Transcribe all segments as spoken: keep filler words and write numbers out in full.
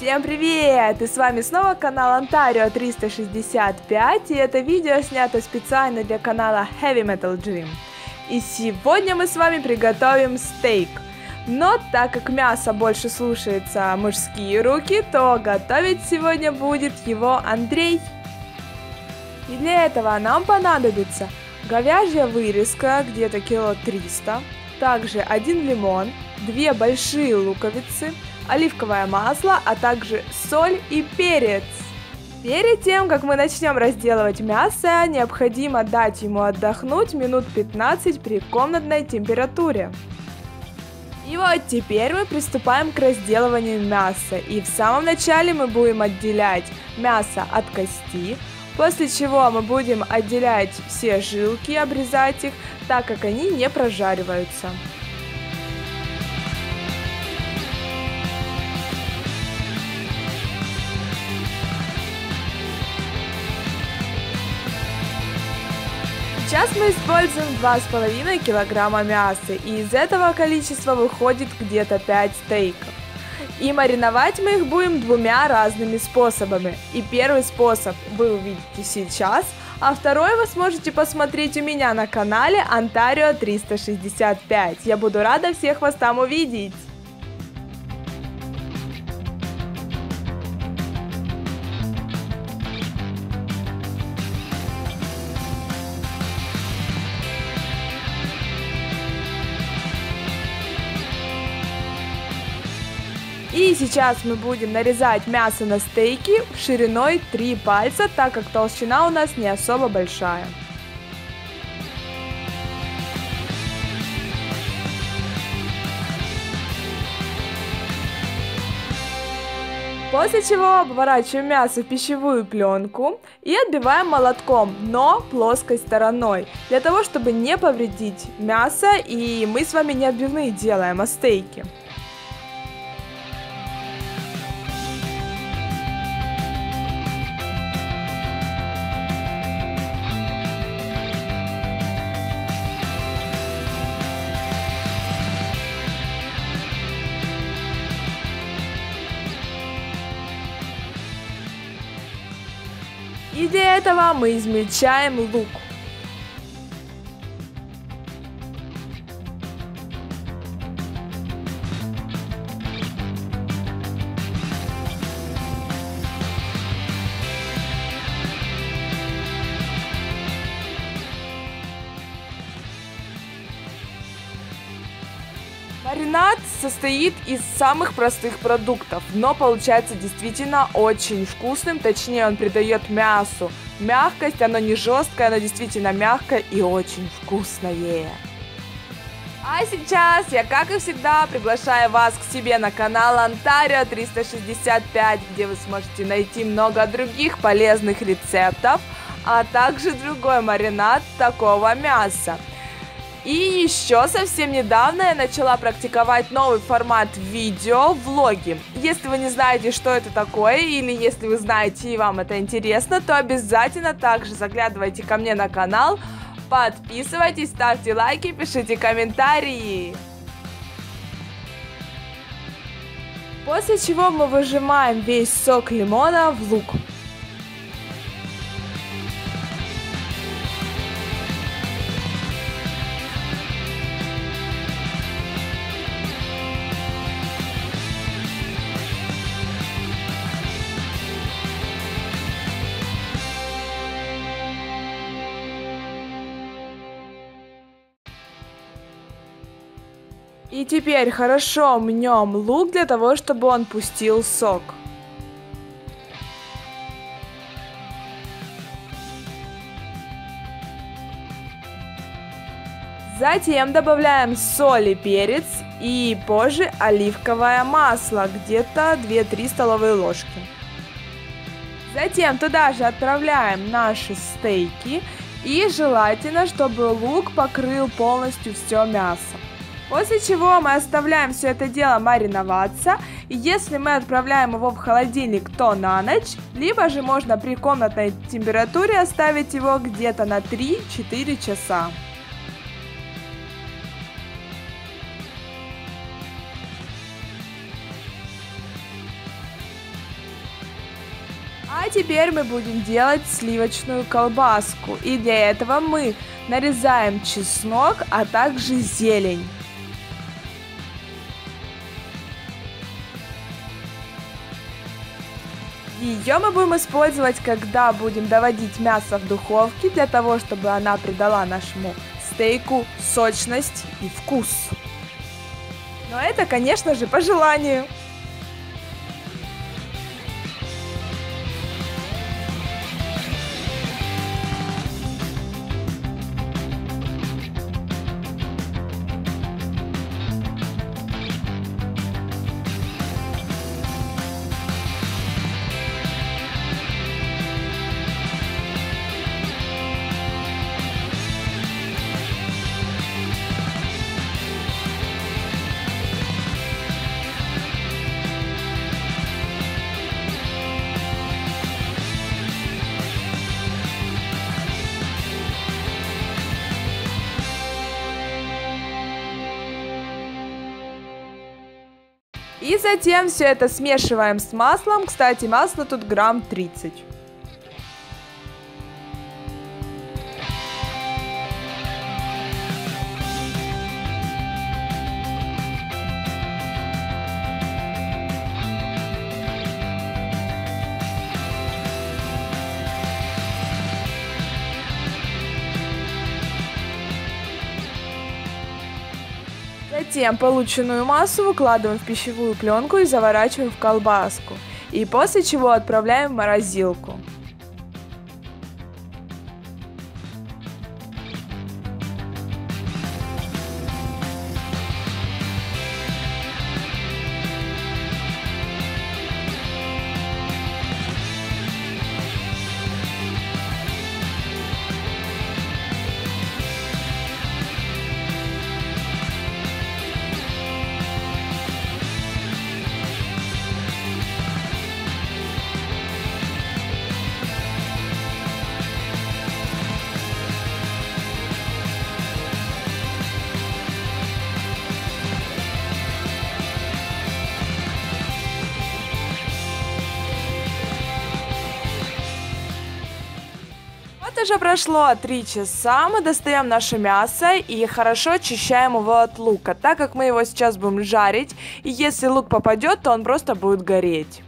Всем привет! И с вами снова канал Antario триста шестьдесят пять, и это видео снято специально для канала Heavy Metal Gym. И сегодня мы с вами приготовим стейк. Но так как мясо больше слушается мужские руки, то готовить сегодня будет его Андрей. И для этого нам понадобится говяжья вырезка, где-то кило триста, также один лимон, две большие луковицы, оливковое масло, а также соль и перец. Перед тем, как мы начнем разделывать мясо, необходимо дать ему отдохнуть минут пятнадцать при комнатной температуре. И вот теперь мы приступаем к разделыванию мяса. И в самом начале мы будем отделять мясо от кости, после чего мы будем отделять все жилки, обрезать их, так как они не прожариваются. Сейчас мы используем два с половиной килограмма мяса, и из этого количества выходит где-то пять стейков. И мариновать мы их будем двумя разными способами. И первый способ вы увидите сейчас, а второй вы сможете посмотреть у меня на канале Antario триста шестьдесят пять. Я буду рада всех вас там увидеть! И сейчас мы будем нарезать мясо на стейки шириной три пальца, так как толщина у нас не особо большая. После чего обворачиваем мясо в пищевую пленку и отбиваем молотком, но плоской стороной, для того, чтобы не повредить мясо, и мы с вами не отбивные делаем, а стейки. И для этого мы измельчаем лук. Маринад состоит из самых простых продуктов, но получается действительно очень вкусным, точнее он придает мясу мягкость, оно не жесткое, оно действительно мягкое и очень вкусное. А сейчас я, как и всегда, приглашаю вас к себе на канал Antario триста шестьдесят пять, где вы сможете найти много других полезных рецептов, а также другой маринад такого мяса. И еще совсем недавно я начала практиковать новый формат видео, влоги. Если вы не знаете, что это такое, или если вы знаете и вам это интересно, то обязательно также заглядывайте ко мне на канал, подписывайтесь, ставьте лайки, пишите комментарии. После чего мы выжимаем весь сок лимона в лук. И теперь хорошо мнем лук для того, чтобы он пустил сок. Затем добавляем соль и перец, и позже оливковое масло, где-то две-три столовые ложки. Затем туда же отправляем наши стейки, и желательно, чтобы лук покрыл полностью все мясо. После чего мы оставляем все это дело мариноваться, и если мы отправляем его в холодильник, то на ночь, либо же можно при комнатной температуре оставить его где-то на три-четыре часа. А теперь мы будем делать сливочную колбаску. И для этого мы нарезаем чеснок, а также зелень. Ее мы будем использовать, когда будем доводить мясо в духовке, для того, чтобы она придала нашему стейку сочность и вкус. Но это, конечно же, по желанию. И затем все это смешиваем с маслом. Кстати, масло тут грамм тридцать. Затем полученную массу выкладываем в пищевую пленку и заворачиваем в колбаску, и после чего отправляем в морозилку. Уже прошло три часа, мы достаем наше мясо и хорошо очищаем его от лука, так как мы его сейчас будем жарить, и если лук попадет, то он просто будет гореть.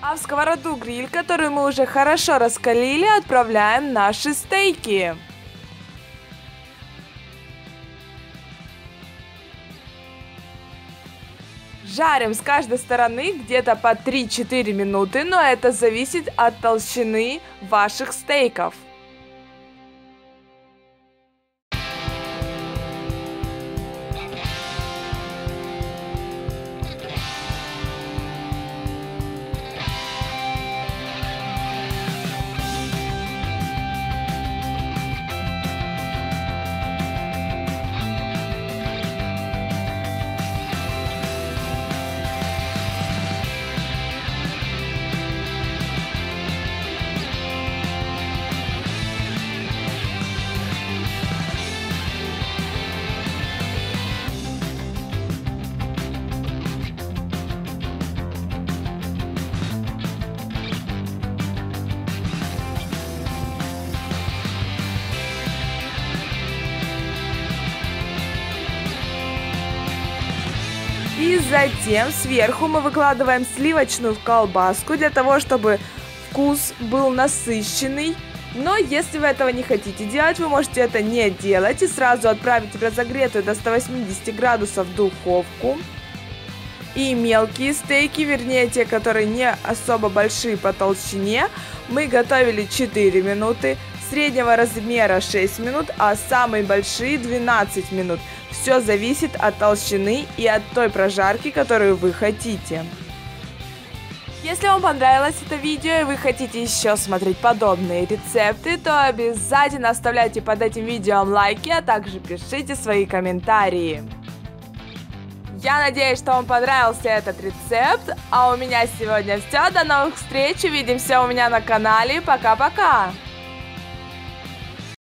А в сковороду гриль, которую мы уже хорошо раскалили, отправляем наши стейки. Жарим с каждой стороны где-то по три-четыре минуты, но это зависит от толщины ваших стейков. И затем сверху мы выкладываем сливочную колбаску для того, чтобы вкус был насыщенный. Но если вы этого не хотите делать, вы можете это не делать и сразу отправить в разогретую до ста восьмидесяти градусов духовку. И мелкие стейки, вернее те, которые не особо большие по толщине, мы готовили четыре минуты, среднего размера шесть минут, а самые большие двенадцать минут. Все зависит от толщины и от той прожарки, которую вы хотите. Если вам понравилось это видео и вы хотите еще смотреть подобные рецепты, то обязательно оставляйте под этим видео лайки, а также пишите свои комментарии. Я надеюсь, что вам понравился этот рецепт, а у меня сегодня все. До новых встреч, увидимся у меня на канале. Пока-пока!